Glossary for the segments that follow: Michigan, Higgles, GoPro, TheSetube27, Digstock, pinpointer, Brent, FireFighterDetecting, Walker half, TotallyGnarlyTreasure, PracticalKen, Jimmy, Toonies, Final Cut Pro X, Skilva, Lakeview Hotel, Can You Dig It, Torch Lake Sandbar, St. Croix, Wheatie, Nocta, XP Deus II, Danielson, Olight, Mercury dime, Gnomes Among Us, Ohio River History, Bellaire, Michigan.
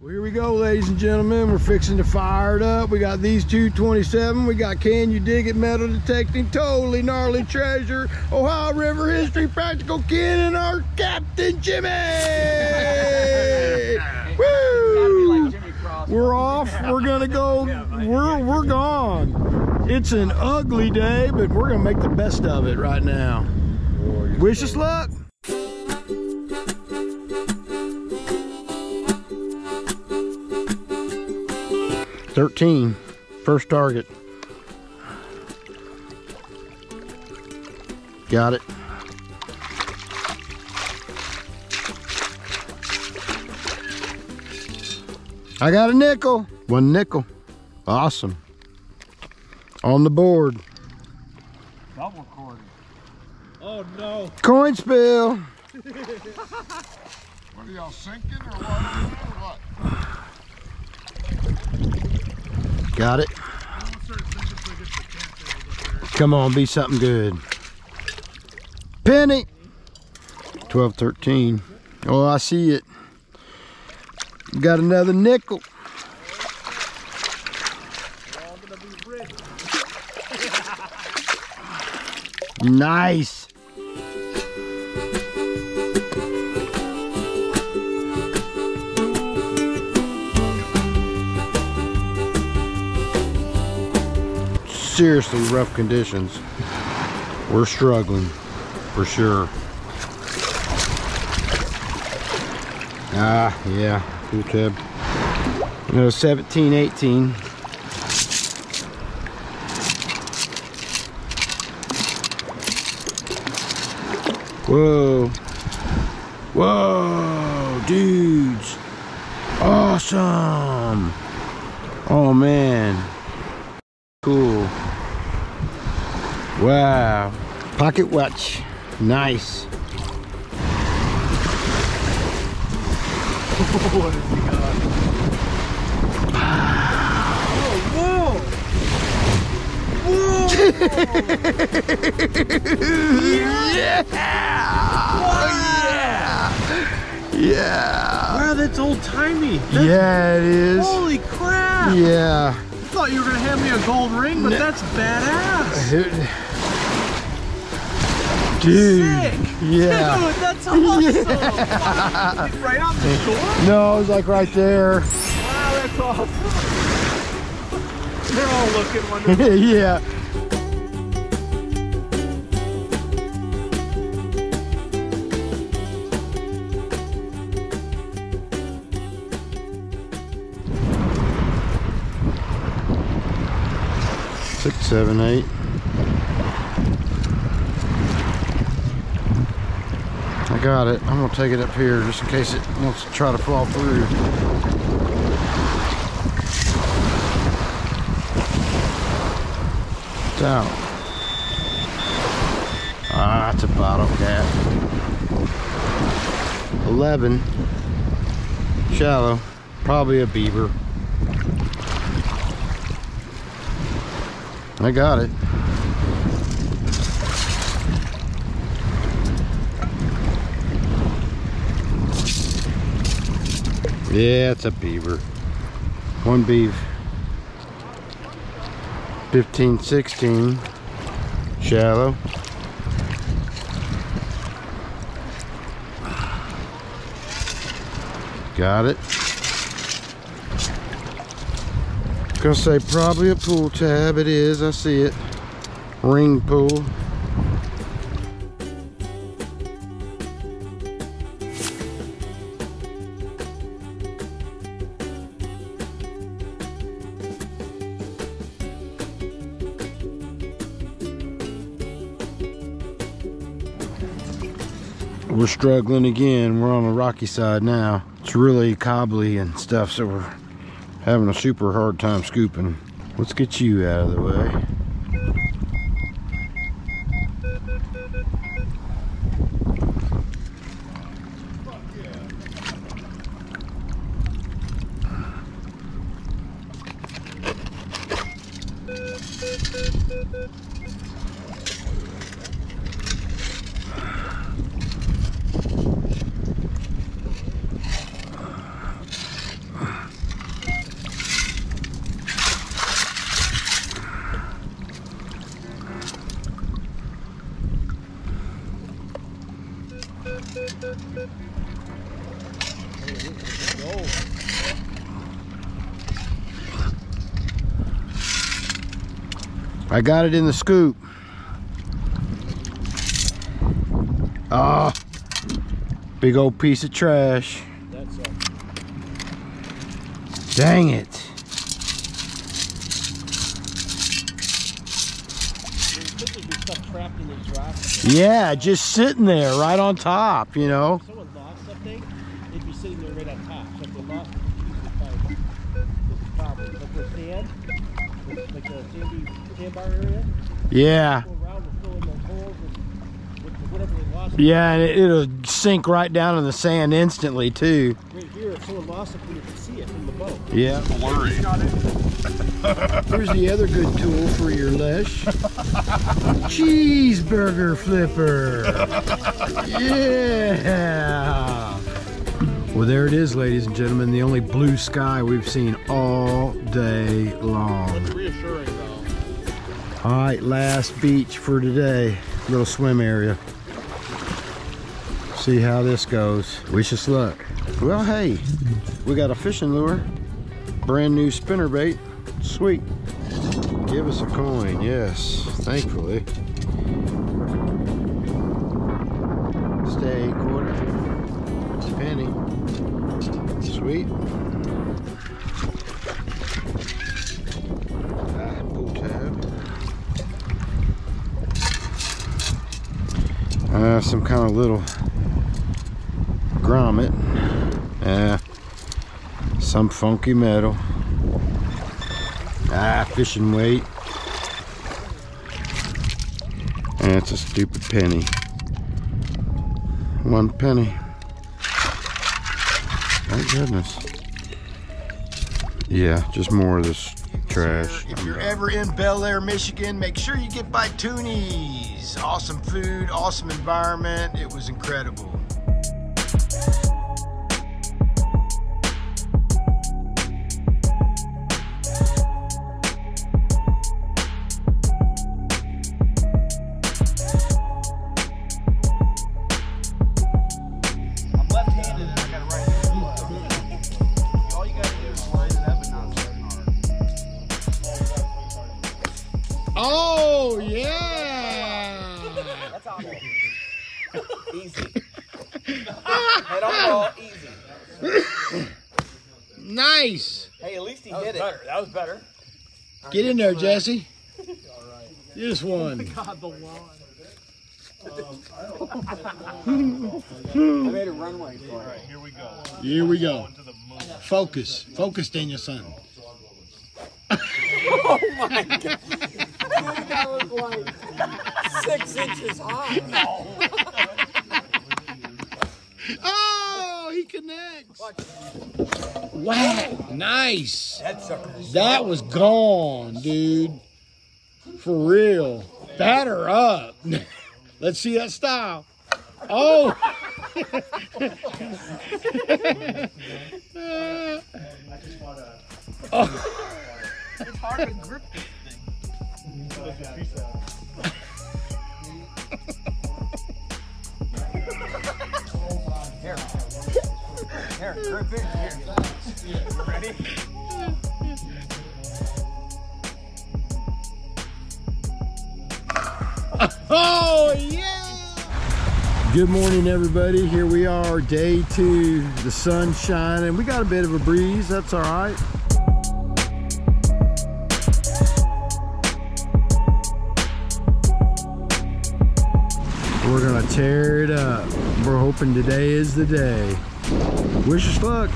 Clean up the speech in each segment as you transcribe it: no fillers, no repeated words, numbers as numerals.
Well, here we go, ladies and gentlemen. We're fixing to fire it up. We got these 227. We got Can You Dig It, Metal Detecting, Totally Gnarly Treasure, Ohio River History, Practical Ken, and our Captain Jimmy. Woo! We're off. We're gonna go. We're gone. It's an ugly day, but we're gonna make the best of it right now. Wish us luck. First target. Got it. I got a nickel. One nickel. Awesome. On the board. Double quarter. Oh no. Coin spill. What are y'all sinking or what? Got it. Come on, be something good. Penny. 12-13. Oh, I see it. Got another nickel. Nice. Seriously rough conditions. We're struggling for sure. Yeah, cool tab. No, 17-18. Whoa. Whoa, dudes. Awesome. Oh man. Cool. Wow. Pocket watch. Nice. What has he got? Oh, whoa! Whoa! Yeah! Yeah! Yeah! Yeah! Wow, that's old-timey. Yeah, it is. Holy crap! Yeah. I thought you were gonna hand me a gold ring, but that's badass. Dude, sick. Yeah. Dude, that's awesome. Yeah. Wow, right on the shore? No, it was like right there. Wow, that's awesome. They're all looking wonderful. Yeah. Six, seven, eight. I got it. I'm gonna take it up here just in case it wants to try to fall through. It's out. Ah, it's a bottle cap. 11. Shallow. Probably a beaver. I got it. Yeah, it's a beaver. One beef. 15-16. Shallow. Got it. Gonna say probably a pool tab. It is. I see it. Ring pool. We're struggling again. We're on the rocky side now. It's really cobbly and stuff, so we're having a super hard time scooping. Let's get you out of the way. I got it in the scoop. Ah, big old piece of trash. That's it. Dang it. Yeah, just sitting there right on top, you know. If someone lost something, they'd be sitting there right on top. So if they lost, it's a problem. But the sand, like the sandy sandbar area, yeah. Go around and fill in those holes with whatever they lost. Yeah, and it'll sink right down in the sand instantly, too. Right here, if someone lost something, you can see it from the boat. Yeah. Blurry. Here's the other good tool for your leash. Cheeseburger flipper. Yeah. Well, there it is, ladies and gentlemen. The only blue sky we've seen all day long. That's reassuring, though. All right, last beach for today. Little swim area. See how this goes. Wish us luck. Well, hey, we got a fishing lure. Brand new spinnerbait. Sweet. Give us a coin, yes, thankfully. Stay, quarter, penny. Sweet. Ah, pull tab. Some kind of little grommet. Some funky metal. Ah, fishing weight. That's a stupid penny. 1 penny. Thank goodness. Yeah, just more of this trash. If you're ever in Bellaire, Michigan, make sure you get by Toonies. Awesome food, awesome environment. It was incredible. Nice. Hey, at least he hit it. Better. That was better. Get in there, Jesse. All right. You just won. God, the lawn. I made a runway for it. All right, here we go. Here we go. Focus. Focus, Danielson. Oh, my God. That was like 6 inches high. Oh, he connects. Wow, nice. That was gone, dude. For real. Batter up. Let's see that style. Oh. It's hard to grip this thing. Here, grip it. Here. Ready? Oh, yeah! Good morning, everybody. Here we are, day 2. The sun's shining. We got a bit of a breeze. That's all right. We're going to tear it up. We're hoping today is the day. Wish us luck.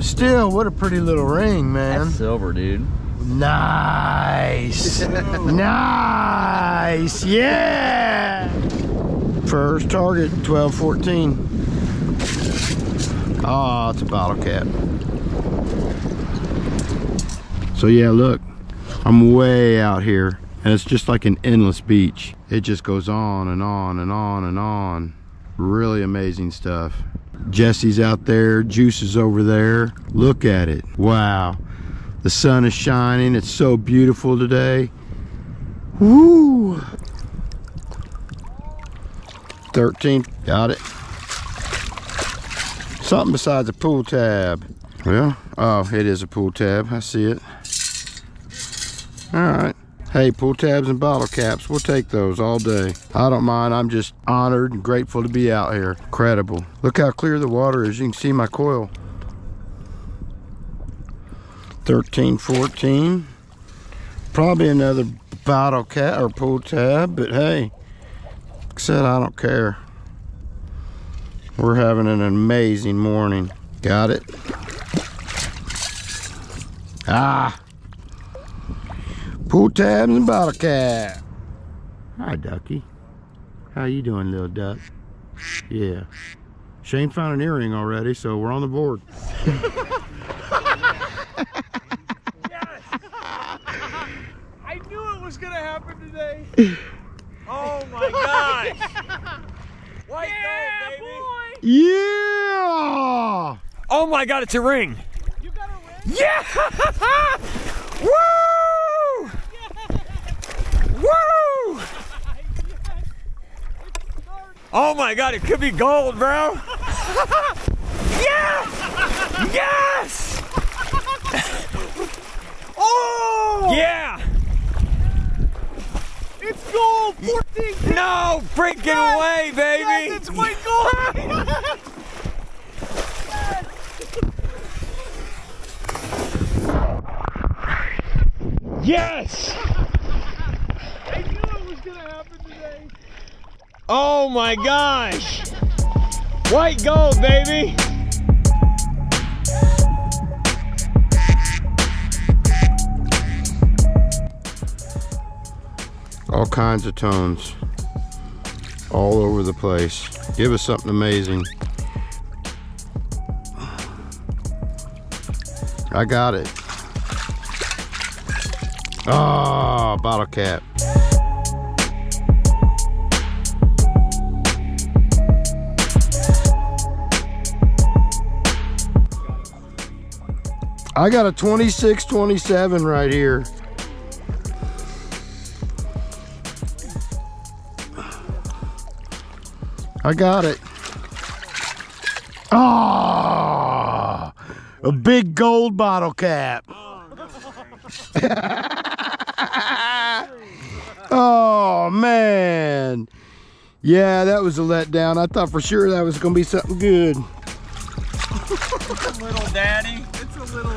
Still, what a pretty little ring, man. That's silver, dude. Nice. Nice. Yeah. First target, 12-14. Oh, it's a bottle cap. So yeah, look, I'm way out here and it's just like an endless beach. It just goes on and on and on and on. Really amazing stuff. Jesse's out there, Juice is over there. Look at it, wow. The sun is shining, it's so beautiful today. Woo! 13, got it. Something besides a pool tab. Well, oh, it is a pool tab, I see it. All right, hey, pool tabs and bottle caps, we'll take those all day. I don't mind, I'm just honored and grateful to be out here. Incredible. Look how clear the water is, you can see my coil. 13, 14. Probably another bottle cap or pool tab, but hey, like I said, I don't care. We're having an amazing morning. Got it. Ah! Pool tabs and bottle cap. Hi, Ducky. How you doing, little duck? Yeah. Shane found an earring already, so we're on the board. Yes! I knew it was gonna happen today. Oh my gosh! White gold, baby! Yeah! Oh my God, it's a ring! You got a ring? Yeah! Woo! Woo! Oh my God, it could be gold, bro! Yes! Yes! Oh! Yeah! It's gold! 14! No freaking yes! way, baby! Yes, it's white gold! Yes! Yes! Yes! Oh my gosh! White gold, baby! All kinds of tones, all over the place. Give us something amazing. I got it. Oh, bottle cap. I got a 26-27 right here. I got it. Ah, oh, a big gold bottle cap. Oh man. Yeah, that was a letdown. I thought for sure that was gonna be something good. It's a little daddy. It's a little.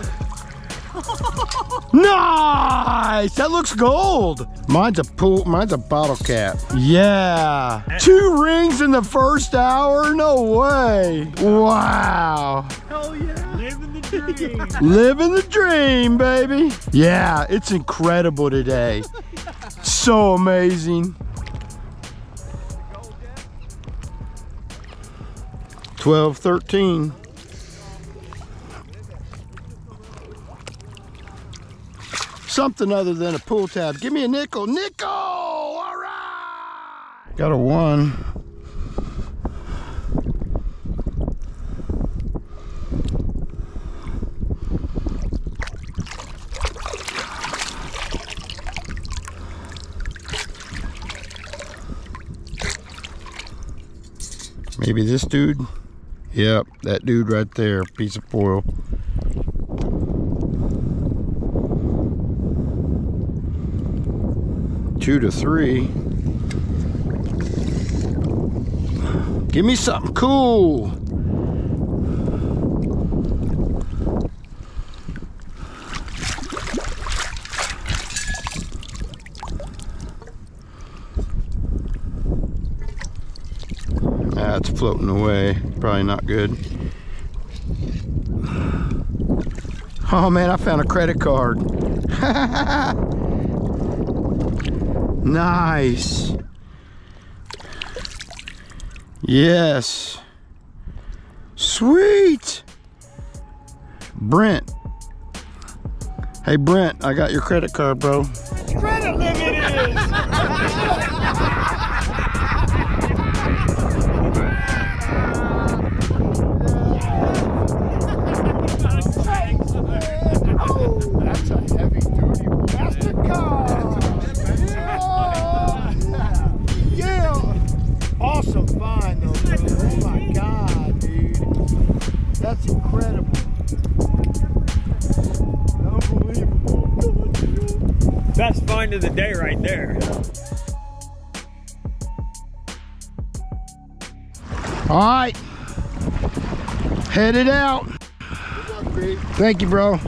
Nice! That looks gold. Mine's a pool. Mine's a bottle cap. Yeah. Two rings in the first hour? No way. Wow. Hell yeah. Living the dream. Living the dream, baby. Yeah, it's incredible today. So amazing. 12, 13. Something other than a pool tab. Give me a nickel. Nickel! All right! Got a one. Maybe this dude? Yep, that dude right there. Piece of foil. Two to three. Give me something cool. That's floating away. Probably not good. Oh man, I found a credit card. Nice. Yes. Sweet. Brent. Hey, Brent, I got your credit card, bro. Credit limit is. That's a heavy duty MasterCard. Yeah. Yeah. Awesome find, though, bro. Oh, my God, dude. That's incredible. Best find of the day right there. All right, headed out. Good luck, Pete. Thank you, bro.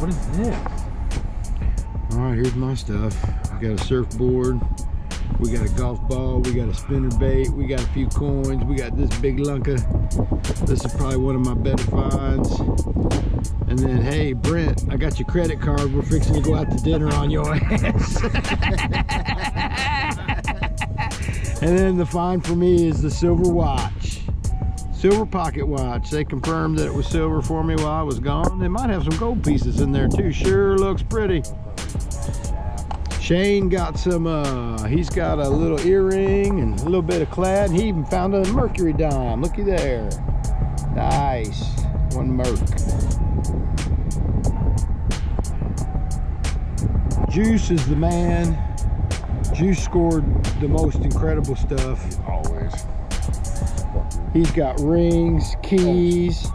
What is this? All right, here's my stuff. We got a surfboard, we got a golf ball, we got a spinnerbait, we got a few coins, we got this big lunker. This is probably one of my better finds. And then, hey, Brent, I got your credit card. We're fixing to go out to dinner on your ass. And then the find for me is the silver watch. Silver pocket watch. They confirmed that it was silver for me while I was gone. They might have some gold pieces in there too. Sure looks pretty. Shane got some, he's got a little earring and a little bit of clad. He even found a Mercury dime. Looky there. Nice. One Merc. Juice is the man. Juice scored the most incredible stuff. Always. He's got rings, keys.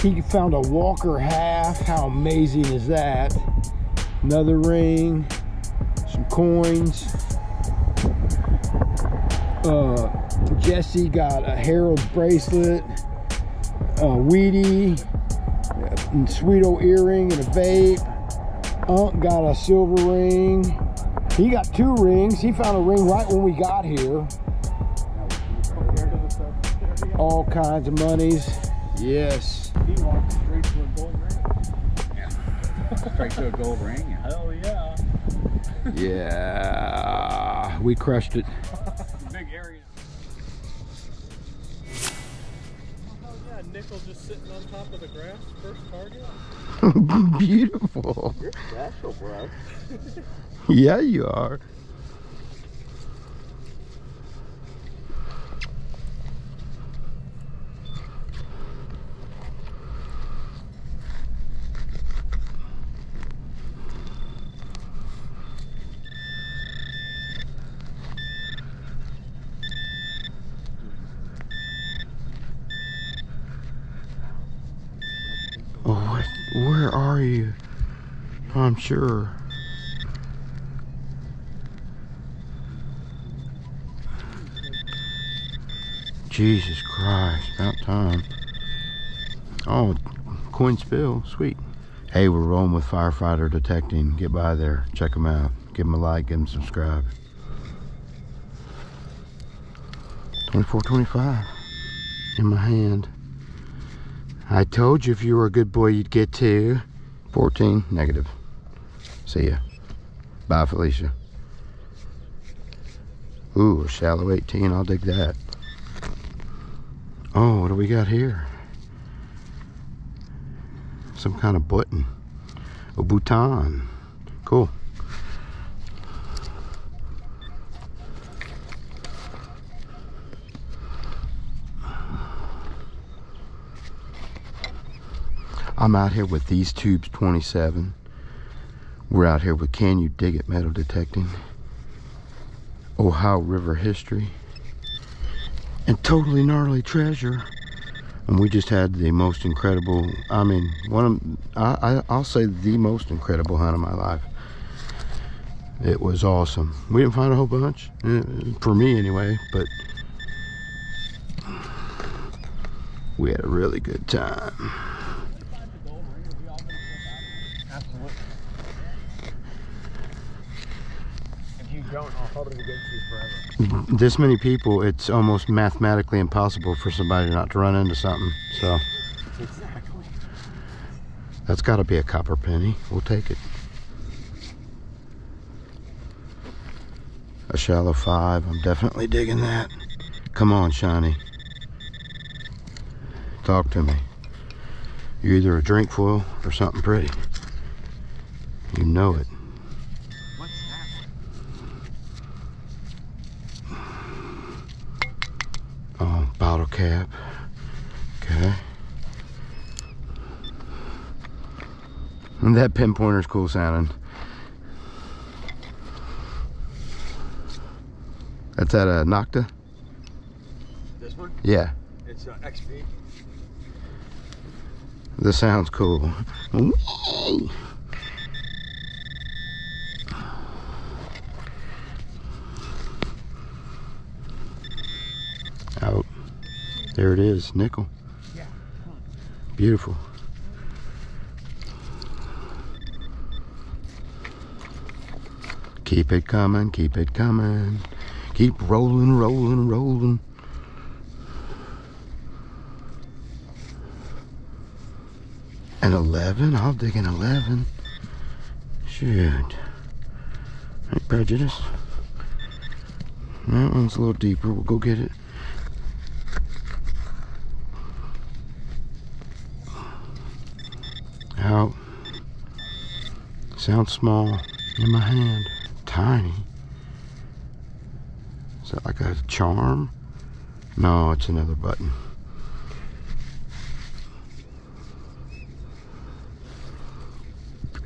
He found a Walker half. How amazing is that? Another ring, some coins. Jesse got a Harold's bracelet, a Wheatie, and sweet old earring and a vape. Unc got a silver ring. He got two rings. He found a ring right when we got here. All kinds of monies. Yes. He walked straight to a gold ring. Yeah. Straight to a gold ring. Hell yeah. Yeah. We crushed it. Big area. Oh yeah, nickel just sitting on top of the grass. First target. Beautiful. You're special, bro. Yeah, you are. Where are you? I'm sure. Jesus Christ, about time. Oh, coin spill, sweet. Hey, we're rolling with Firefighter Detecting. Get by there, check them out. Give them a like, give them a subscribe. 24.25 in my hand. I told you if you were a good boy, you'd get to 14, negative. See ya. Bye, Felicia. Ooh, a shallow 18, I'll dig that. Oh, what do we got here? Some kind of button. A button. Cool. I'm out here with TheSetube27. We're out here with Can You Dig It Metal Detecting, Ohio River History, and Totally Gnarly Treasure. And we just had the most incredible, I mean, one of, I'll say the most incredible hunt of my life. It was awesome. We didn't find a whole bunch, for me anyway, but We had a really good time. Absolutely. If you don't, I'll hold it against you forever. This many people, it's almost mathematically impossible for somebody not to run into something. So exactly. That's got to be a copper penny. We'll take it. A shallow 5. I'm definitely digging that. Come on, shiny. Talk to me. You're either a drink foil or something pretty. You know it. What's that? Oh, bottle cap. Okay. And that pinpointer's cool sounding. That's at a Nocta? This one? Yeah. It's an XP. This sounds cool. Whee! Out. There it is, nickel. Yeah. Beautiful. Keep it coming, keep it coming. Keep rolling, rolling, rolling. An 11? I'll dig an 11. Shoot. Ain't prejudice. That one's a little deeper. We'll go get it. Out. Sounds small in my hand. Tiny. Is that like a charm? No, it's another button.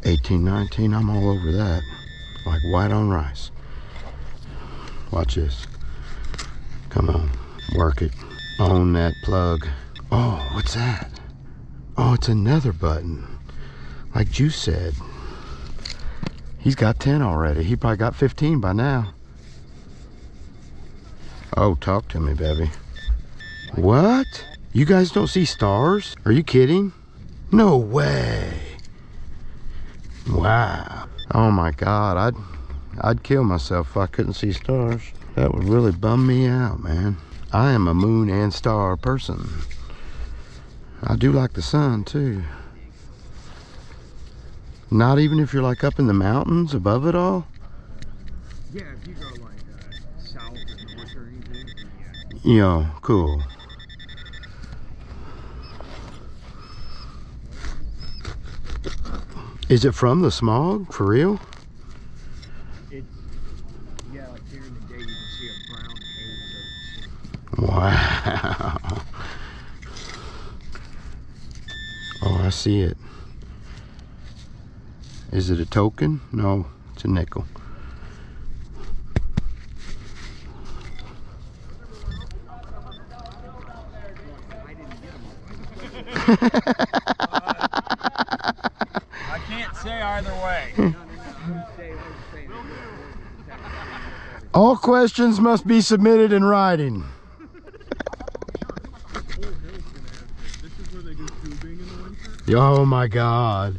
$18.19, I'm all over that. Like white on rice. Watch this. Come on. Work it. Own that plug. Oh, what's that? Oh, it's another button. Like Juice said. He's got 10 already. He probably got 15 by now. Oh, talk to me, baby. What? You guys don't see stars? Are you kidding? No way. Wow. Oh my God, I'd kill myself if I couldn't see stars. That would really bum me out, man. I am a moon and star person. I do like the sun too. Not even if you're like up in the mountains above it all? Yeah, if you go like south or north or anything. Yeah. Yo, cool. Is it from the smog? For real? It's, yeah, like during the day you can see a brown haze of it. Wow. Oh, I see it. Is it a token? No, it's a nickel. I can't say either way. All questions must be submitted in writing. Oh my God.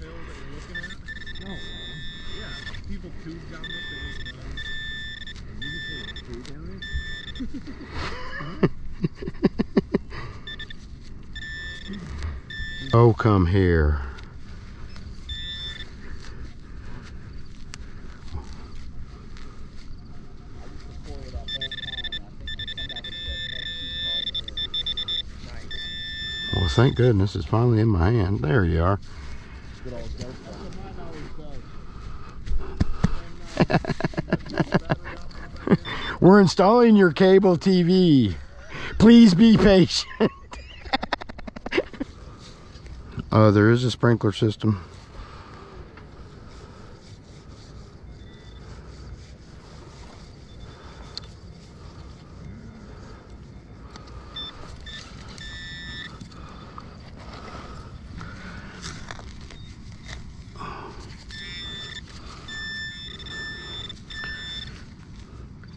Oh, come here. Well, thank goodness it's finally in my hand. There you are. We're installing your cable TV. Please be patient. There is a sprinkler system.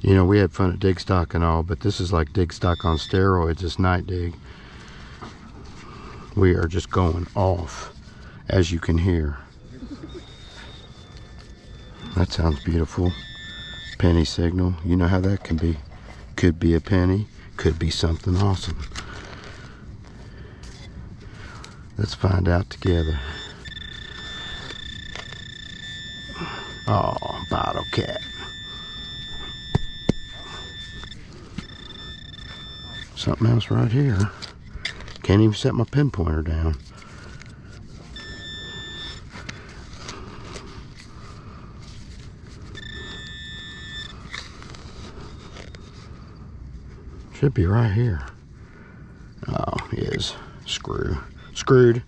You know, we had fun at Digstock and all, but this is like Digstock on steroids. It's night dig. We are just going off, as you can hear. That sounds beautiful. Penny signal. You know how that can be. Could be a penny, could be something awesome. Let's find out together. Oh, bottle cap. Something else right here. Can't even set my pinpointer down. Should be right here. Oh, it is. Screwed.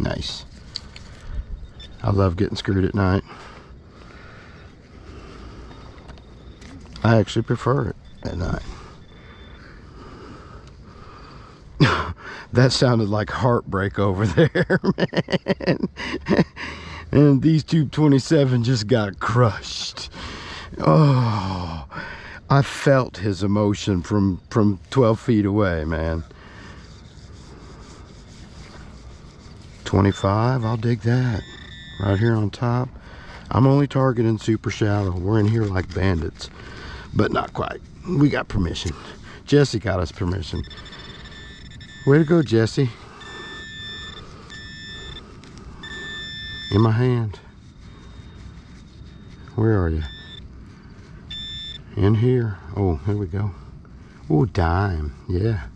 Nice. I love getting screwed at night. I actually prefer it at night. That sounded like heartbreak over there, man. And these TheSetube27 just got crushed. Oh, I felt his emotion from 12 feet away, man. 25, I'll dig that. Right here on top. I'm only targeting super shallow. We're in here like bandits, but not quite. We got permission. Jesse got us permission. Way to go, Jesse. In my hand. Where are you? In here. Oh, here we go. Oh, dime. Yeah.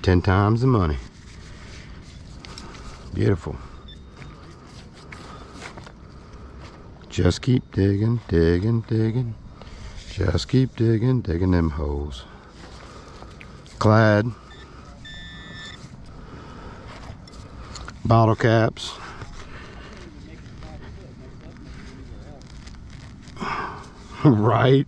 10 times the money. Beautiful. Just keep digging, digging, digging. Just keep digging, digging them holes. Clyde. Bottle caps. Right.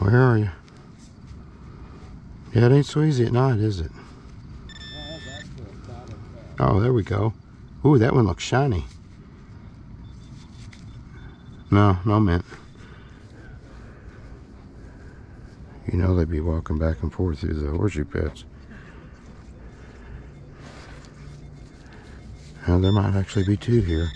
Where are you? Yeah, it ain't so easy at night, is it? Oh, there we go. Ooh, that one looks shiny. No, no mint. You know they'd be walking back and forth through the horseshoe pits. Now there might actually be two here.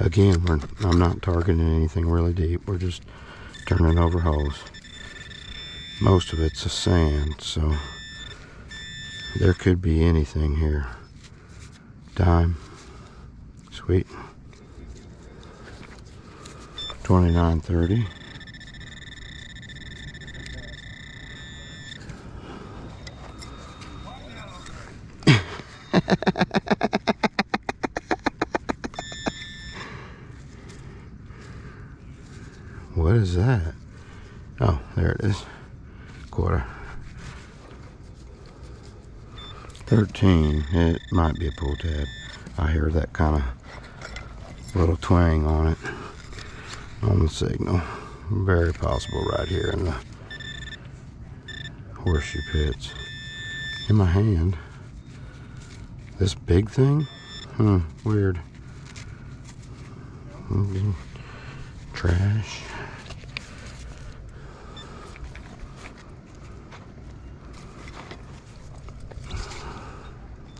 Again, I'm not targeting anything really deep. We're just turning over holes. Most of it's a sand, so there could be anything here. Dime. Sweet. 29.30. What is that? Oh, there it is. Quarter. 13. It might be a pull tab. I hear that kind of little twang on it on the signal. Very possible right here in the horseshoe pits. In my hand. This big thing? Hmm, weird. Mm-hmm. Trash.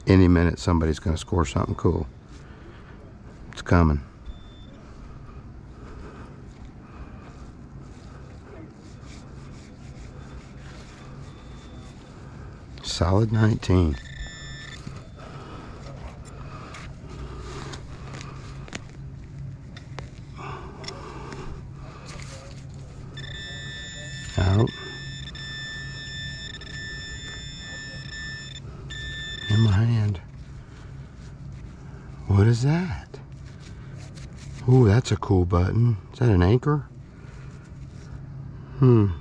Any minute somebody's going to score something cool. It's coming. Solid 19. Out. In my hand. What is that? Ooh, that's a cool button. Is that an anchor? You're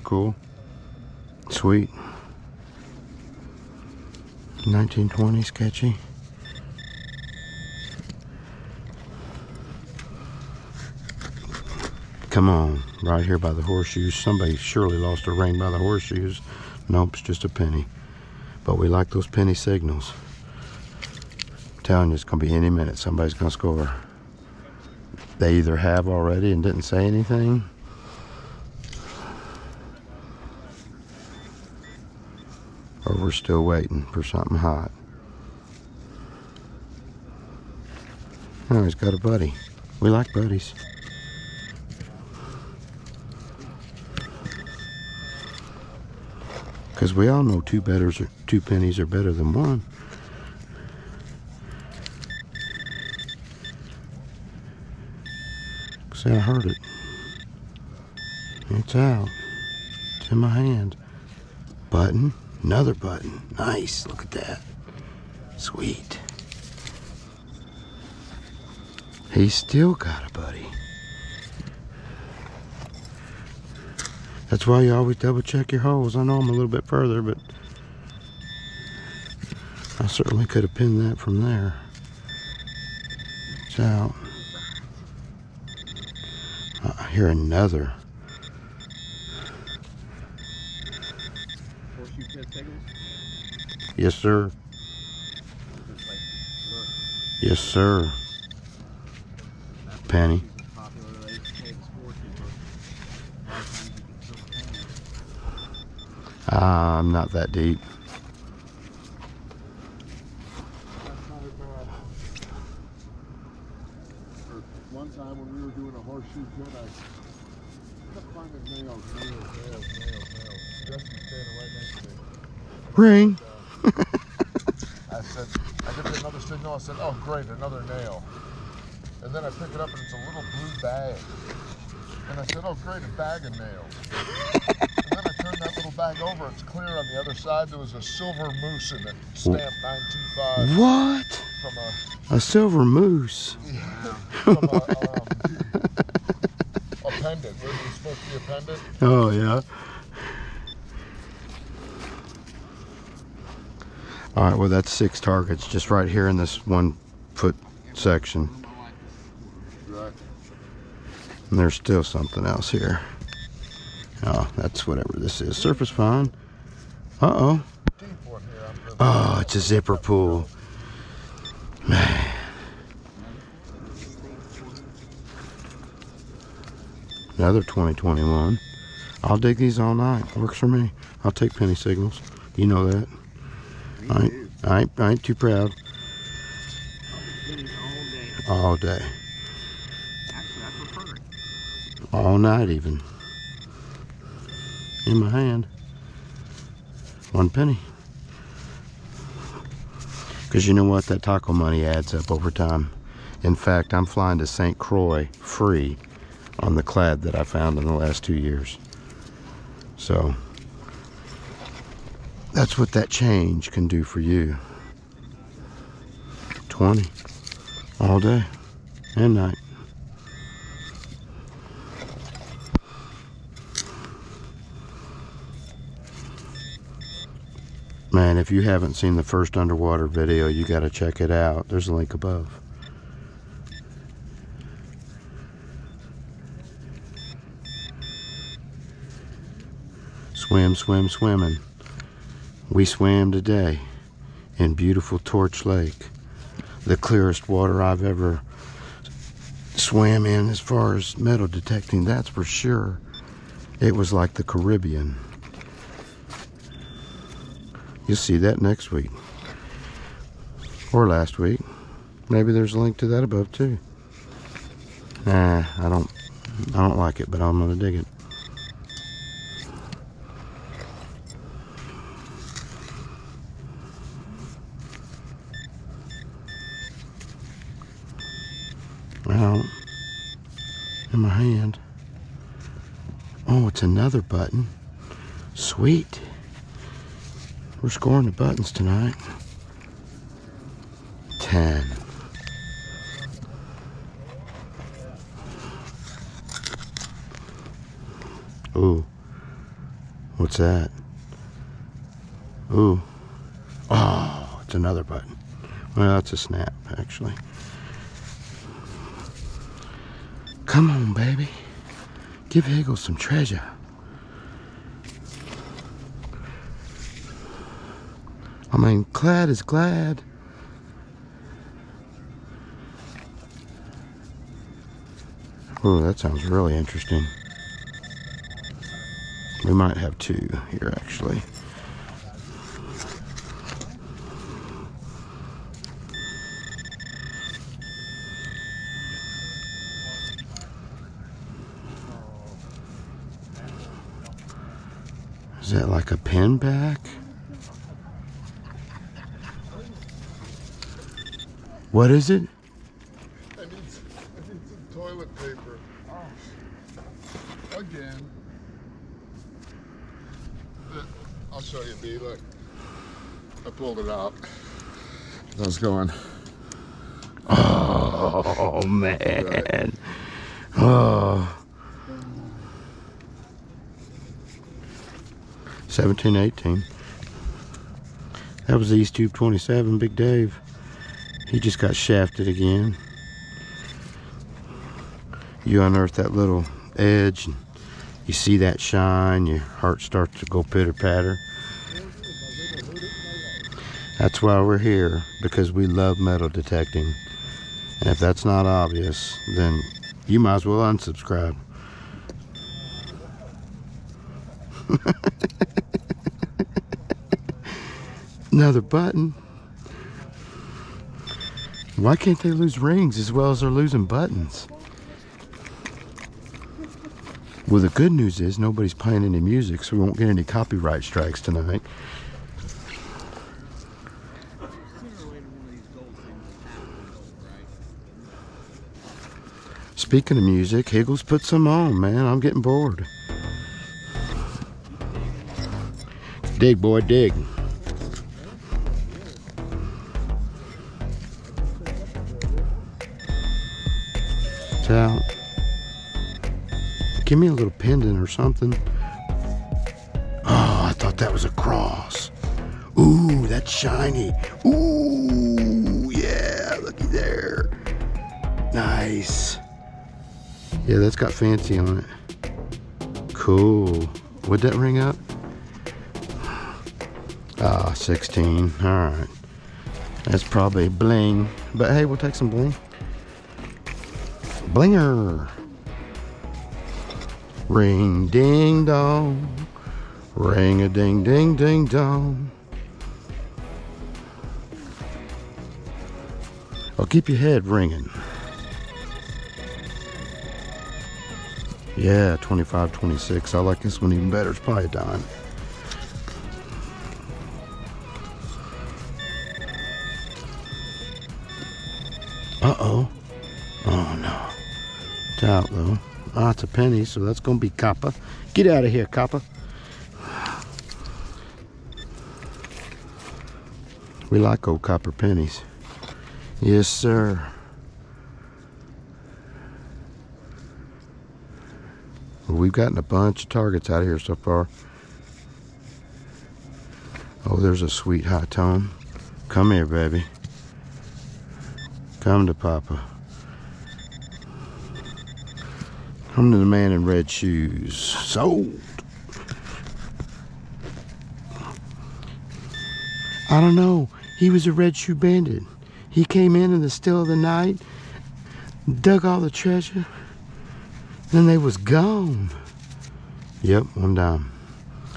cool. Sweet. 1920 sketchy. Come on, right here by the horseshoes. Somebody surely lost a ring by the horseshoes. Nope, it's just a penny. But we like those penny signals. I'm telling you, it's gonna be any minute somebody's gonna score. They either have already and didn't say anything. Or we're still waiting for something hot. Oh, he's got a buddy. We like buddies. Because we all know two betters or two pennies are better than one. See, I heard it. It's out. It's in my hand. Button. Another button. Nice. Look at that. Sweet. He's still got a buddy. That's why you always double check your holes. I know I'm a little bit further, but I certainly could have pinned that from there. It's out. I hear another. Yes, sir. Yes, sir. Penny. I'm not that deep. One time when we were doing a horseshoe cut, I couldn't find a nail. Justin's standing right next to me. Ring. I said, I did another signal. I said, oh, great, another nail. And then I pick it up and it's a little blue bag. And I said, oh, great, a bag of nails. That little bag over, it's clear on the other side. There was a silver moose in it, stamp 925. What? From a silver moose? Yeah. From a pendant. It was supposed to be a pendant. Oh, yeah. All right, well, that's 6 targets just right here in this 1-foot section. Right. And there's still something else here. Oh, that's whatever this is. Surface pond. Uh-oh. Oh, it's a zipper pool. Man. Another 2021. I'll dig these all night. Works for me. I'll take penny signals. You know that. I ain't too proud. All day. Actually, I prefer it. All night even. In my hand, 1 penny. Because you know what, that taco money adds up over time. In fact, I'm flying to St. Croix free on the clad that I found in the last 2 years. So that's what that change can do for you. 20 all day and night. Man, if you haven't seen the first underwater video, you got to check it out. There's a link above. Swim, swim, swimming. We swam today in beautiful Torch Lake. The clearest water I've ever swam in as far as metal detecting, that's for sure. It was like the Caribbean. You'll see that next week. Or last week. Maybe there's a link to that above too. Nah, I don't like it, but I'm gonna dig it. Well, in my hand. Oh, it's another button. Sweet. We're scoring the buttons tonight. 10. Ooh. What's that? Ooh. Oh, it's another button. Well, that's a snap, actually. Come on, baby. Give Higgles some treasure. I mean, glad is glad. Oh, that sounds really interesting. We might have two here, actually. Is that like a pinback? What is it? I need some toilet paper. Oh. Again. I'll show you, B. Look. I pulled it out. I was going. Oh, man. Right. Oh. 17, 18. That was East Tube 27, Big Dave. He just got shafted again. You unearth that little edge, and you see that shine, your heart starts to go pitter-patter. That's why we're here, because we love metal detecting. And if that's not obvious, then you might as well unsubscribe. Another button. Why can't they lose rings as well as they're losing buttons? Well, the good news is nobody's playing any music, so we won't get any copyright strikes tonight. Speaking of music, Higgles, put some on, man. I'm getting bored. Dig, boy, dig. Out. Give me a little pendant or something. Oh, I thought that was a cross. Ooh, that's shiny. Ooh, yeah, looky there. Nice. Yeah, that's got fancy on it. Cool. Would that ring up? Ah, 16. All right. That's probably bling. But hey, we'll take some bling. Blinger. Ring ding dong. Ring a ding ding ding dong. I'll keep your head ringing. Yeah, 25, 26. I like this one even better. It's probably a dime. Uh-oh. Oh, no. Out though. Oh, it's a penny, so that's gonna be copper. Get out of here, copper. We like old copper pennies. Yes, sir. Well, we've gotten a bunch of targets out of here so far. Oh, there's a sweet high tone. Come here, baby. Come to Papa. I'm the man in red shoes. Sold. I don't know. He was a red shoe bandit. He came in the still of the night, dug all the treasure, then they was gone. Yep, one dime.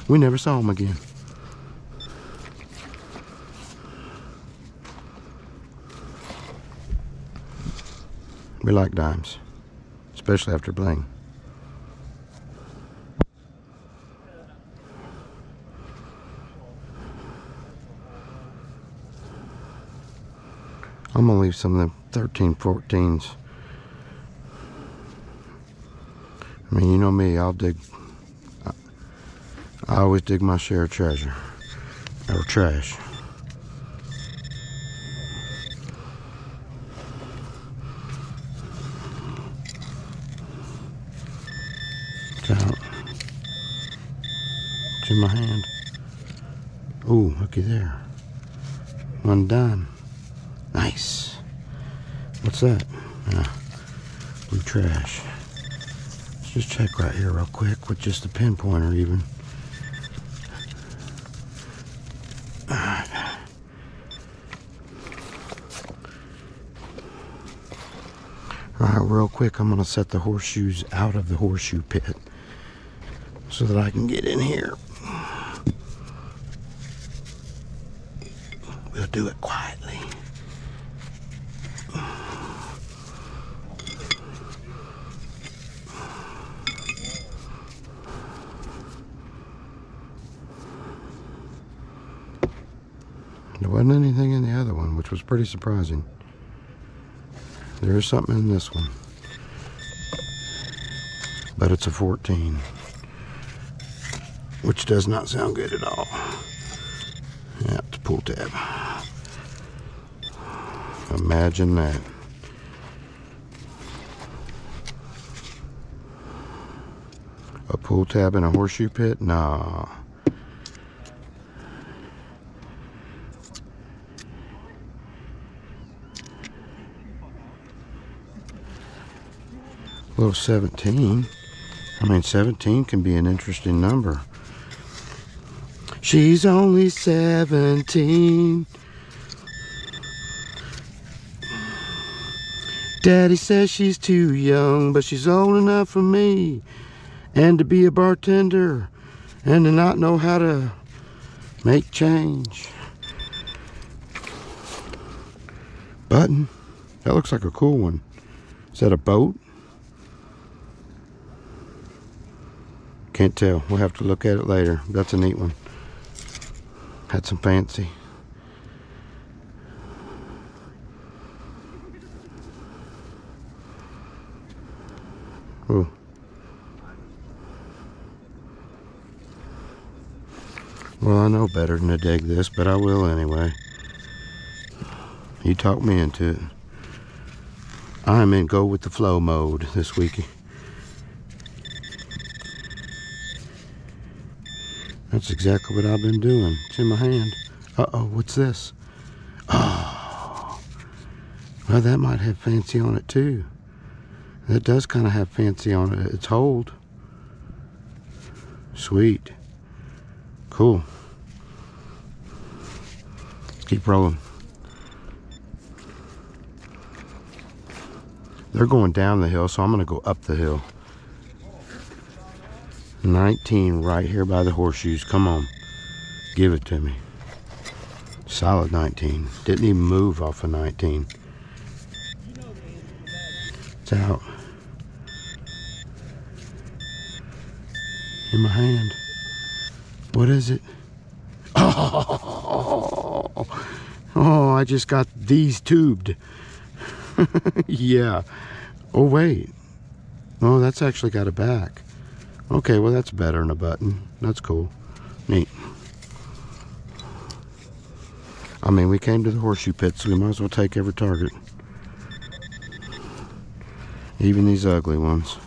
We never saw him again. We like dimes. Especially after bling. I'm gonna leave some of them 13, 14s. I mean, you know me, I'll dig. I always dig my share of treasure or trash. Out. in my hand. Oh, looky there. One dime. Nice. What's that? Blue trash. Let's just check right here real quick with just a pinpointer even. Alright, real quick, I'm gonna set the horseshoes out of the horseshoe pit so that I can get in here. We'll do it quietly. There wasn't anything in the other one, which was pretty surprising. There is something in this one, but it's a 14, which does not sound good at all. Yeah, it's a pull tab. Imagine that. A pull tab in a horseshoe pit? Nah. Little 17. I mean, 17 can be an interesting number. She's only 17. Daddy says she's too young, but she's old enough for me and to be a bartender and to not know how to make change. Button. That looks like a cool one. Is that a boat? Can't tell. We'll have to look at it later. That's a neat one. Had some fancy. Ooh. Well, I know better than to dig this, but I will anyway. You talked me into it. I'm in go with the flow mode this week. That's exactly what I've been doing. It's in my hand. Uh-oh, what's this? Oh. Well, that might have fancy on it, too. That does kind of have fancy on it. It's hold. Sweet. Cool. Let's keep rolling. They're going down the hill, so I'm going to go up the hill. 19 right here by the horseshoes. Come on, give it to me. Solid 19. Didn't even move off of 19. It's out. In my hand. What is it? Oh, I just got these tubed. Yeah. Oh, wait. Oh, that's actually got a back. Okay, well, that's better than a button. That's cool. Neat. I mean, we came to the horseshoe pit, so we might as well take every target. Even these ugly ones.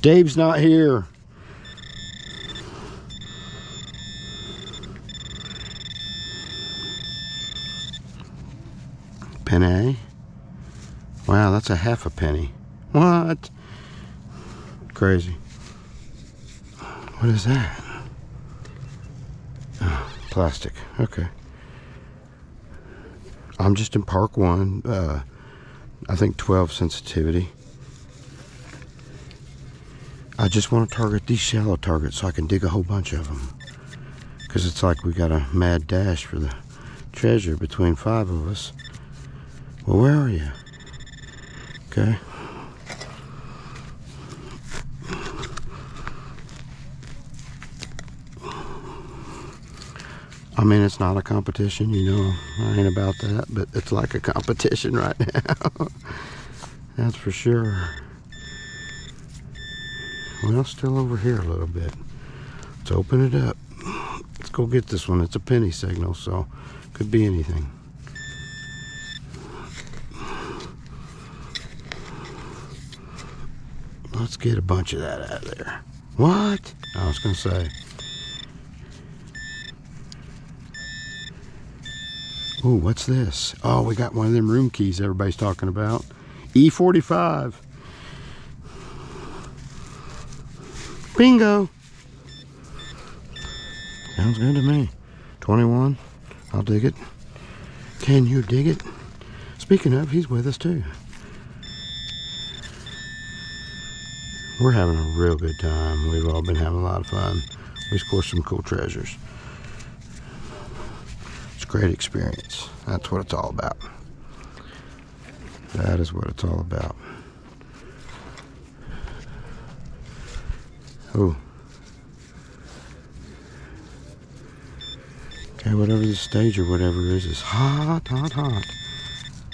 Dave's not here. Penny. Wow, that's a half a penny. What? Crazy. What is that? Oh, plastic. Okay. I'm just in Park 1. I think 12 sensitivity. I just want to target these shallow targets so I can dig a whole bunch of them. Because it's like we got a mad dash for the treasure between 5 of us. Well, where are you? Okay. I mean, it's not a competition, you know. I ain't about that, but it's like a competition right now. That's for sure. Well, still over here a little bit. Let's open it up. Let's go get this one. It's a penny signal, so could be anything. Let's get a bunch of that out of there. What? I was gonna say. Oh, what's this? Oh, we got one of them room keys everybody's talking about. E45. Bingo. Sounds good to me. 21. I'll dig it. Can you dig it? Speaking of, he's with us too. We're having a real good time. We've all been having a lot of fun. We scored some cool treasures. It's a great experience. That's what it's all about. That is what it's all about. Oh. Okay, whatever this stage or whatever it is, it's hot, hot, hot.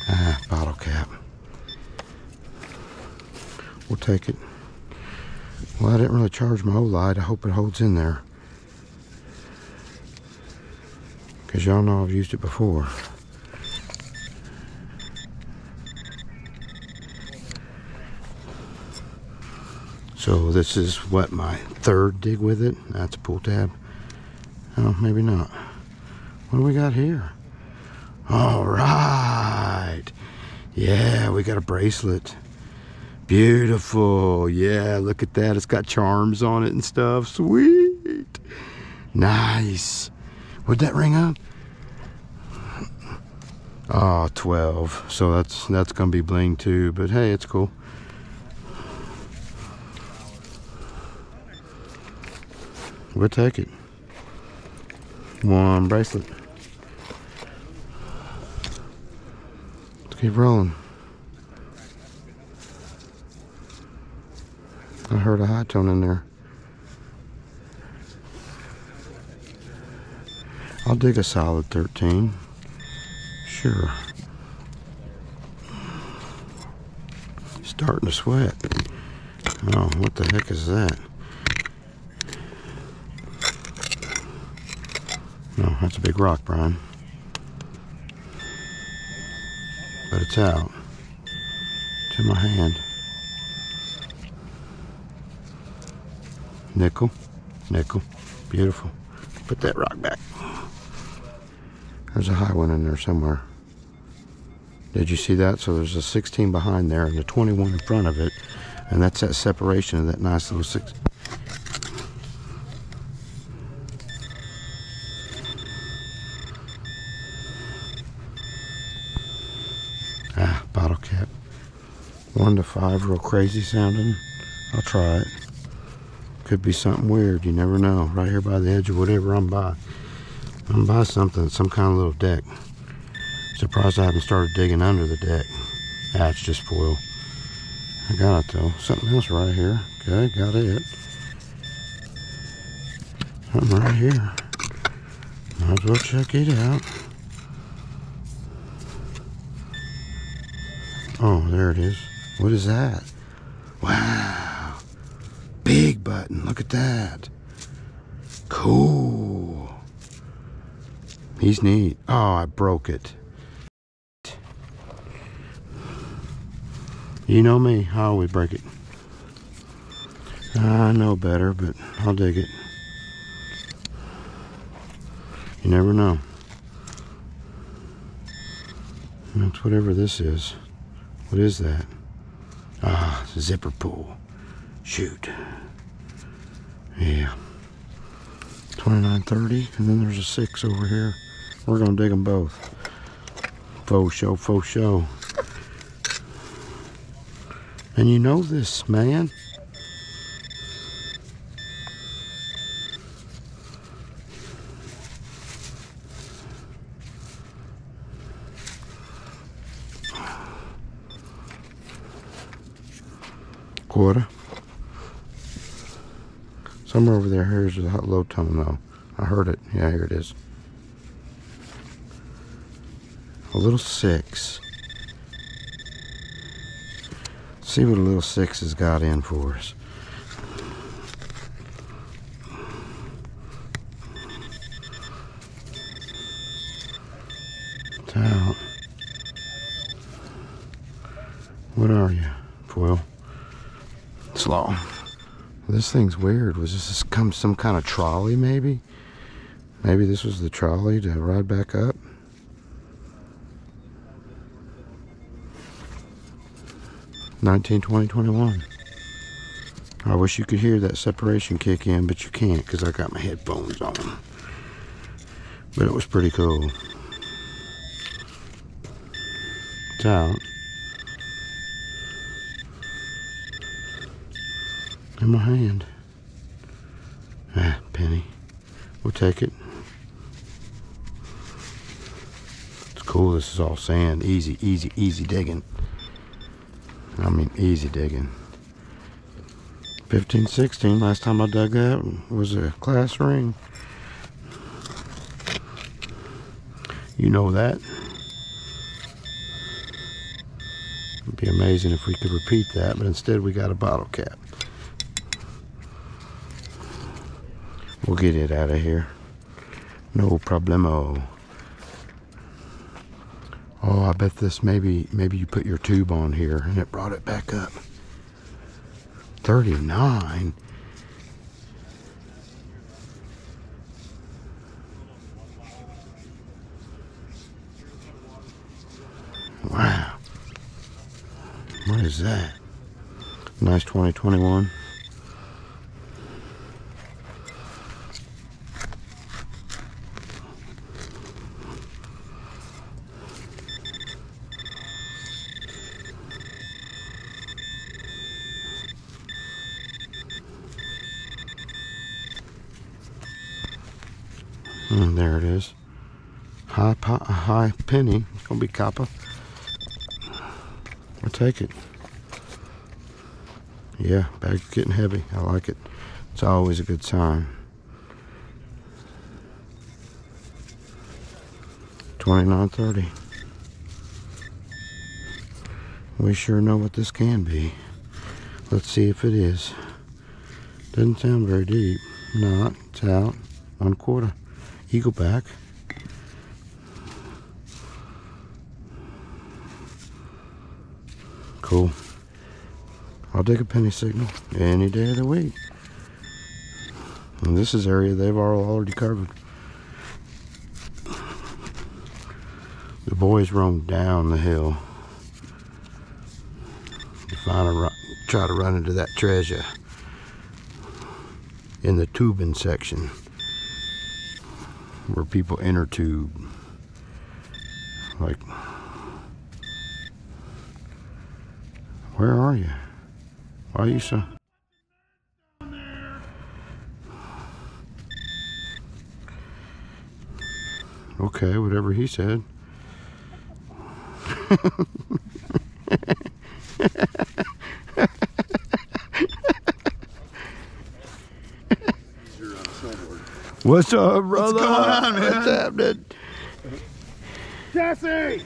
Ah, bottle cap. We'll take it. Well, I didn't really charge my Olight. I hope it holds in there. Because y'all know I've used it before. So this is, what, my third dig with it? That's a pull tab. Oh, maybe not. What do we got here? All right. Yeah, we got a bracelet. Beautiful. Yeah, look at that. It's got charms on it and stuff. Sweet. Nice. Would that ring up? Oh, 12. So that's gonna be bling too, but hey, it's cool. We'll take it. One bracelet. Let's keep rolling. I heard a high tone in there. I'll dig a solid 13. Sure. Starting to sweat. Oh, what the heck is that? No, that's a big rock, Brian. But it's out. It's in my hand. Nickel, nickel, beautiful. Put that rock back. There's a high one in there somewhere. Did you see that? So there's a 16 behind there and a 21 in front of it. And that's that separation of that nice little six. Ah, bottle cap. 1 to 5, real crazy sounding. I'll try it. Could be something weird, you never know. Right here by the edge of whatever I'm by. I'm by something, some kind of little deck. Surprised I haven't started digging under the deck. Ah, it's just foil. I got it though. Something else right here. Okay, got it. Something right here. Might as well check it out. Oh, there it is. What is that? Wow. Big button, look at that. Cool. He's neat. Oh, I broke it. You know me, I always break it. I know better, but I'll dig it. You never know. That's whatever this is. What is that? Ah, it's a zipper pull. Shoot. Yeah. 2930, and then there's a 6 over here. We're gonna dig them both. Faux show, faux show. And you know this, man. Quarter. Somewhere over there, here's a low tone though. I heard it. Yeah, here it is. A little 6. Let's see what a little 6 has got in for us. It's out. What are you? Foil. minutes long. This thing's weird. Was this some kind of trolley maybe? Maybe this was the trolley to ride back up? $19, $20, $21. I wish you could hear that separation kick in, but you can't because I got my headphones on. But it was pretty cool. It's out. In my hand. Ah, penny. We'll take it. It's cool, this is all sand. Easy, easy, easy digging. I mean, easy digging. 15, 16, last time I dug that was a class ring. You know that. It'd be amazing if we could repeat that, but instead we got a bottle cap. We'll get it out of here. No problemo. Oh, I bet this maybe you put your tube on here and it brought it back up. 39. Wow. What is that? Nice 2021. And there it is. High penny. It's gonna be copper. I'll take it. Yeah, bag's getting heavy. I like it. It's always a good sign. 29.30. We sure know what this can be. Let's see if it is. Doesn't sound very deep. Not. It's out. 1/4. Eagle back. Cool. I'll dig a penny signal any day of the week. And this is area they've already covered. The boys roam down the hill to try to run into that treasure in the tubing section, where people enter tube, like, where are you? Why are you so? Okay, whatever he said. What's up, brother? What's going on, man? What's happening? Jesse!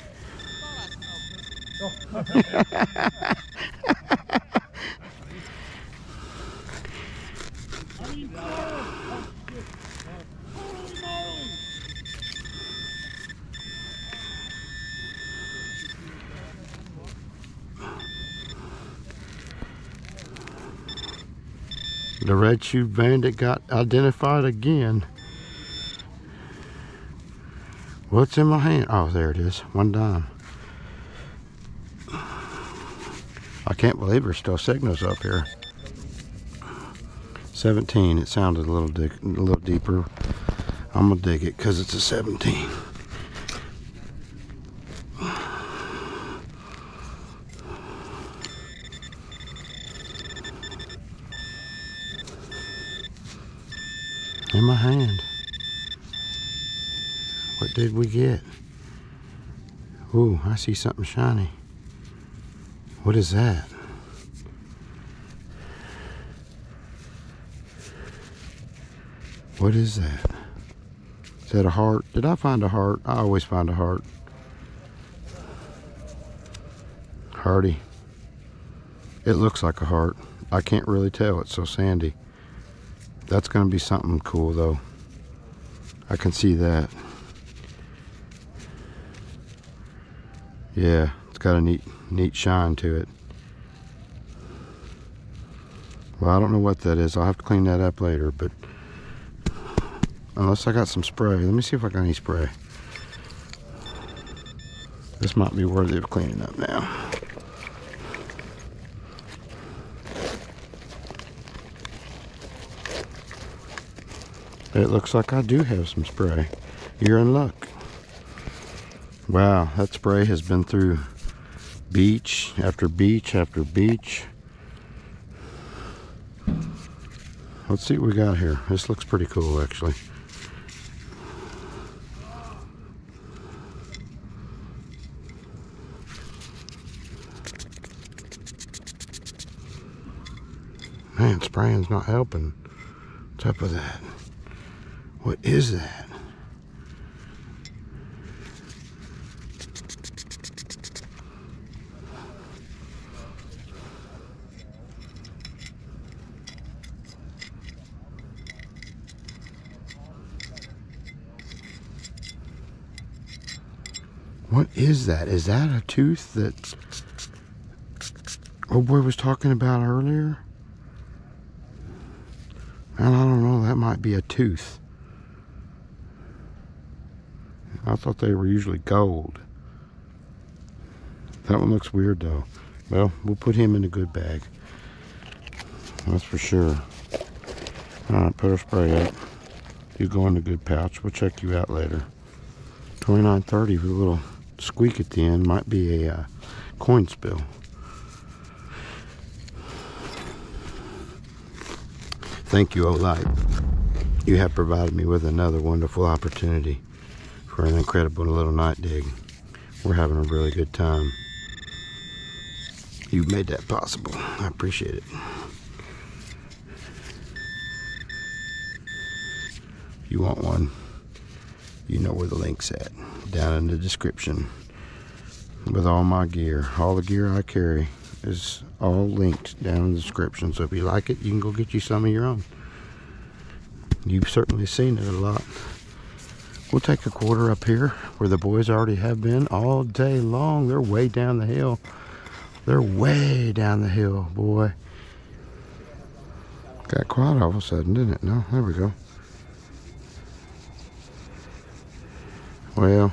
The red shoe bandit got identified again. What's in my hand? Oh, there it is. $1. I can't believe there's still signals up here. 17. It sounded a little deeper. I'm gonna dig it because it's a 17. In my hand. What did we get? Ooh, I see something shiny. What is that? What is that? Is that a heart? Did I find a heart? I always find a heart. Hearty. It looks like a heart. I can't really tell. It's so sandy. That's going to be something cool, though. I can see that. Yeah, it's got a neat shine to it. Well, I don't know what that is. I'll have to clean that up later, but unless I got some spray. Let me see if I got any spray. This might be worthy of cleaning up now. It looks like I do have some spray. You're in luck. Wow, that spray has been through beach after beach after beach. Let's see what we got here. This looks pretty cool, actually. Man, spraying's not helping. What's up with that? What is that? What is that? Is that a tooth that old boy was talking about earlier? And I don't know, that might be a tooth. I thought they were usually gold. That one looks weird though. Well, we'll put him in a good bag. That's for sure. Alright, put our spray up. You go in the good pouch. We'll check you out later. 2930 with a little squeak at the end might be a coin spill. Thank you, Olight. You have provided me with another wonderful opportunity for an incredible little night dig. We're having a really good time. You've made that possible. I appreciate it. If you want one, you know where the link's at, down in the description. With all my gear, all the gear I carry is all linked down in the description. So if you like it, you can go get you some of your own. You've certainly seen it a lot. We'll take a quarter up here where the boys already have been all day long. They're way down the hill. They're way down the hill, boy. Got quiet all of a sudden, didn't it? No, there we go. Well,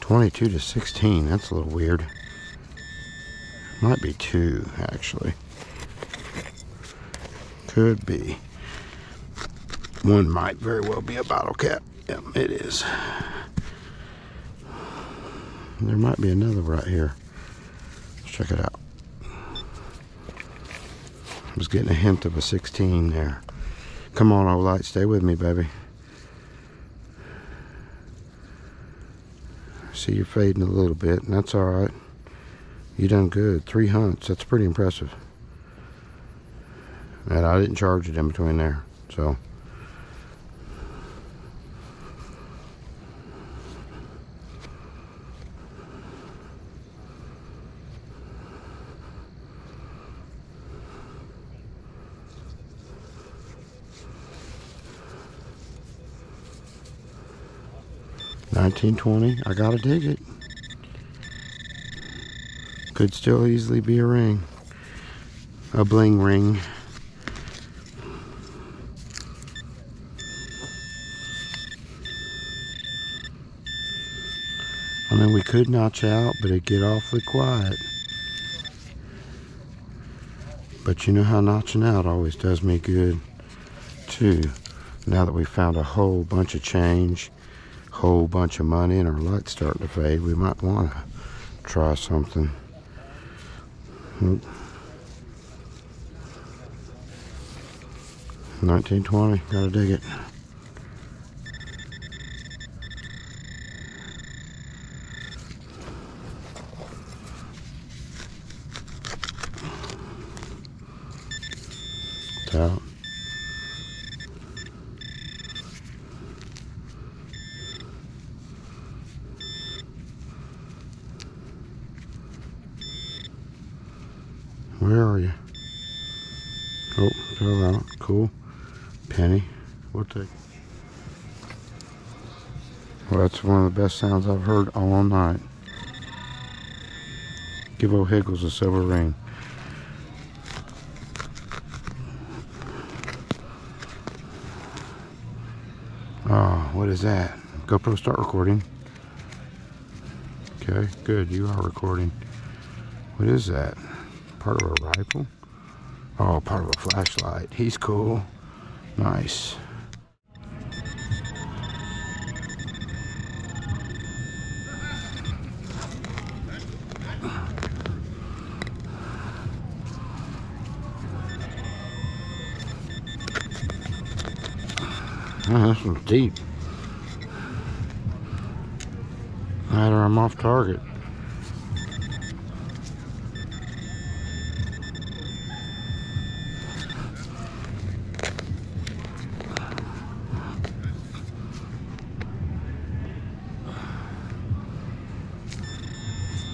22 to 16, that's a little weird. Might be two, actually. Could be. One might very well be a bottle cap. Yep, it is. There might be another right here. Let's check it out. I was getting a hint of a 16 there. Come on, Olight, stay with me, baby. See, you're fading a little bit, and that's all right. You done good. 3 hunts. That's pretty impressive. And I didn't charge it in between there, so. $19.20. I gotta dig it. Could still easily be a ring. A bling ring. I mean, we could notch out, but it'd get awfully quiet. But you know how notching out always does me good, too. Now that we found a whole bunch of change, whole bunch of money, and our light's starting to fade, we might want to try something. Nope. 1920, gotta dig it. It's out. Where are you? Oh, fell out. Cool. Penny. We'll take it. Well, that's one of the best sounds I've heard all night. Give old Higgles a silver ring. is that? GoPro, start recording. Okay, good, you are recording. What is that? Part of a rifle? Oh, part of a flashlight. He's cool. Nice. Oh, this one's deep. Either I'm off target.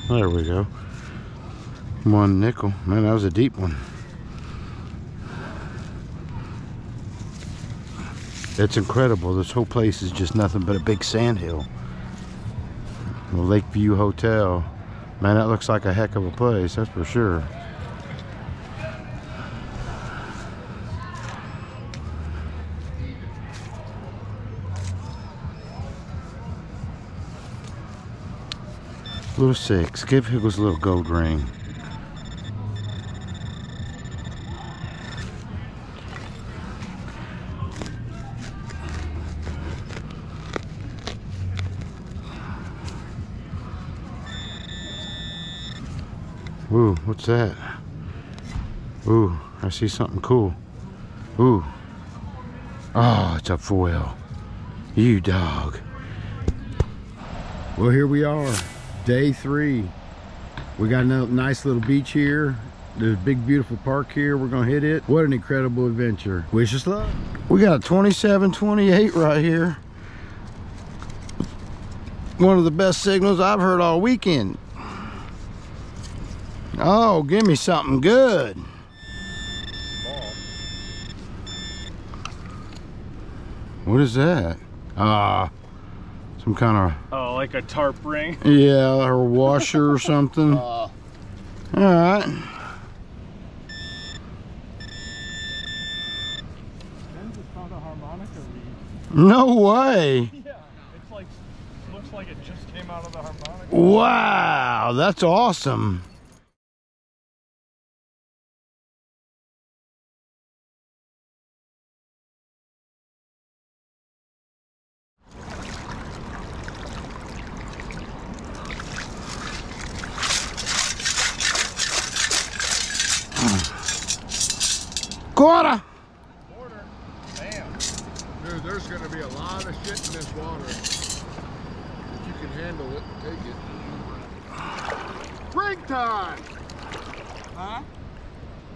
There we go. One nickel. Man, that was a deep one. It's incredible. This whole place is just nothing but a big sand hill. The Lakeview Hotel. Man, that looks like a heck of a place, that's for sure. Little six. Give Higgles a little gold ring. Ooh, what's that? Ooh, I see something cool. Ooh. Oh, it's a foil. You dog. Well, here we are. Day three. We got a nice little beach here. There's a big, beautiful park here. We're going to hit it. What an incredible adventure. Wish us luck. We got a 27-28 right here. One of the best signals I've heard all weekend. Oh, give me something good. Small. What is that? Some kind of... Oh, like a tarp ring? Yeah, or washer or something. All right. Ben just found a harmonica reed. No way. Yeah, it's like, looks like it just came out of the harmonica. Wow, that's awesome. Quarter. Quarter. Damn. Dude, there's going to be a lot of shit in this water. If you can handle it, take it. Rig time. Huh?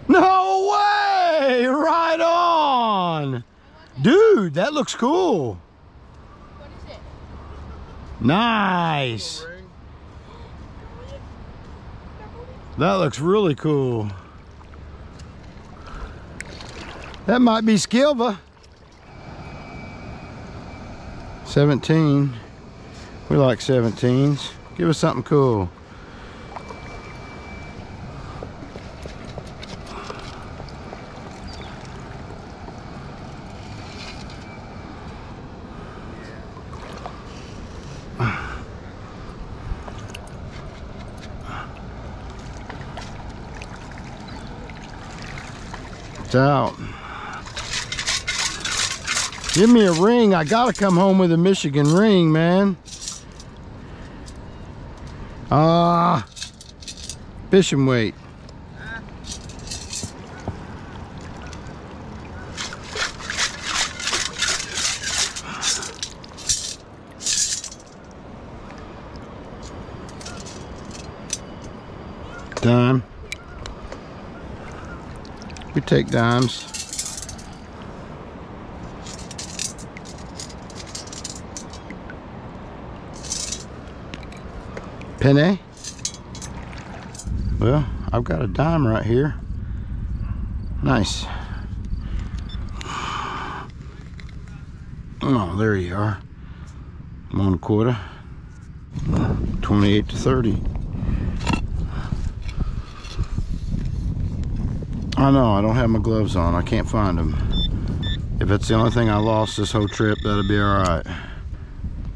No way! Right on. Dude, that looks cool. What is it? Nice. That looks really cool. That might be Skilva. 17. We like 17s. Give us something cool. It's out. Give me a ring. I gotta come home with a Michigan ring, man. Ah, fishing weight. Dime. We take dimes. Penny. Well, I've got a dime right here. Nice. Oh, there you are. 1/4. 28 to 30. I know I don't have my gloves on. I can't find them. If it's the only thing I lost this whole trip, that'll be all right.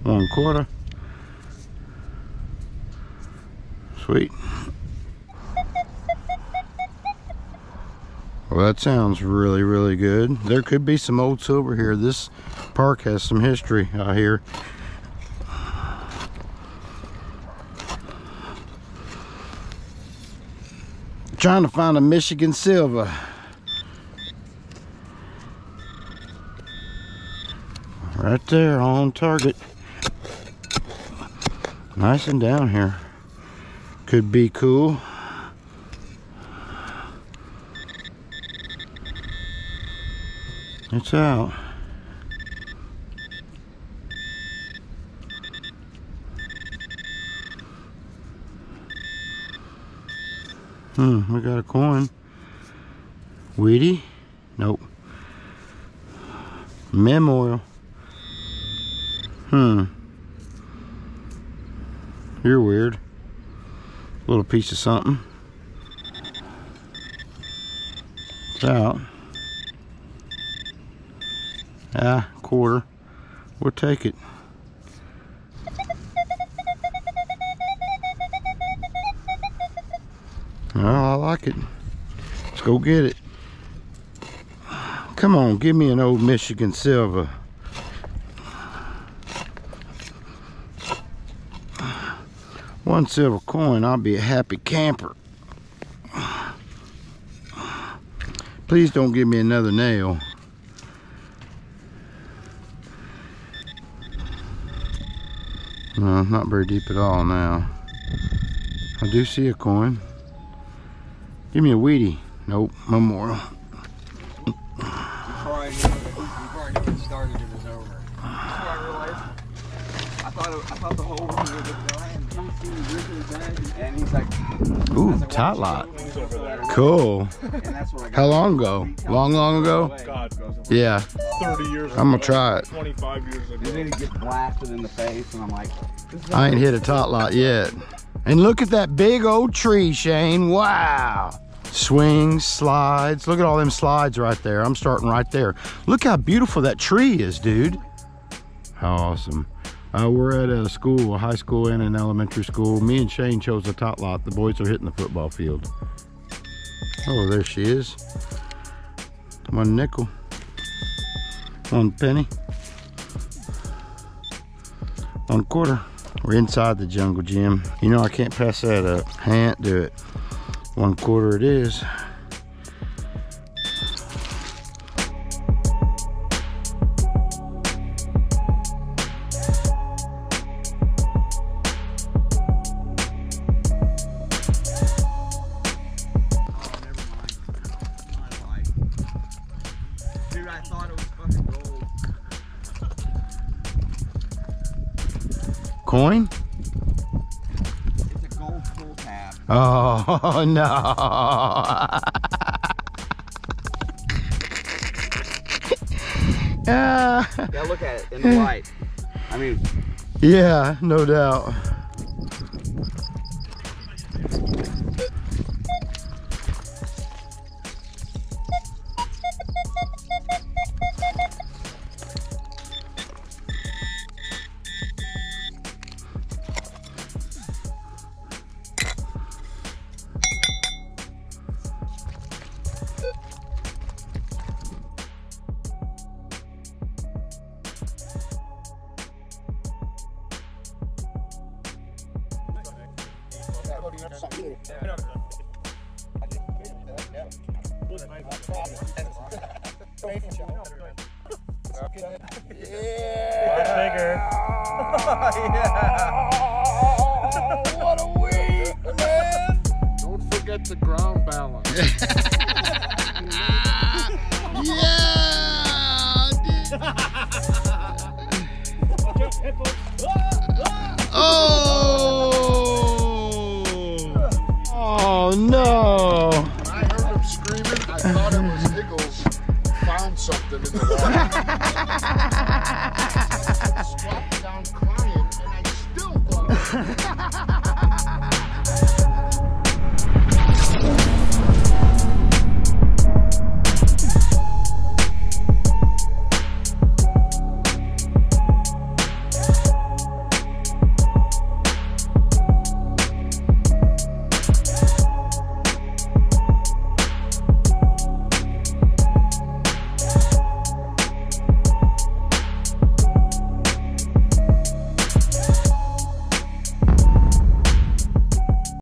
1/4. Sweet. Well, that sounds really, really good. There could be some old silver here. This park has some history out here. Trying to find a Michigan Skilva. Right there on target. Nice and down here. Could be cool. It's out. We got a coin. Wheatie? Nope. Memorial. You're weird. Little piece of something. It's out. Ah, quarter. We'll take it. Well, I like it. Let's go get it. Come on, give me an old Michigan Skilva. One silver coin, I'll be a happy camper. Please don't give me another nail. No, not very deep at all now. I do see a coin. Give me a Wheatie. Nope, memorial. Before I get started, it was over. I thought the whole one would have died. And he's like, ooh, tot lot. Cool. How long ago? Long ago? Yeah. 30 years ago. I'm going to try it. 25 years ago. Then he gets blasted in the face, and I'm like, I ain't hit a tot lot yet. And look at that big old tree, Shane. Wow. Swings, slides. Look at all them slides right there. I'm starting right there. Look how beautiful that tree is, dude. How awesome. We're at a school, a high school and an elementary school. Me and Shane chose the tot lot. The boys are hitting the football field. Oh, there she is. 1 nickel. 1 penny. 1/4. We're inside the jungle gym. You know I can't pass that up. Can't do it. 1/4 it is. Coin? It's a gold pull tab. Oh no. Yeah, look at it in the light. I mean, yeah, no doubt. Yeah. Oh, what a week, man! Don't forget the ground balance. Yeah, dude. Oh! Oh no! When I heard him screaming, I thought it was Higgles. Found something in the water. Ha ha ha.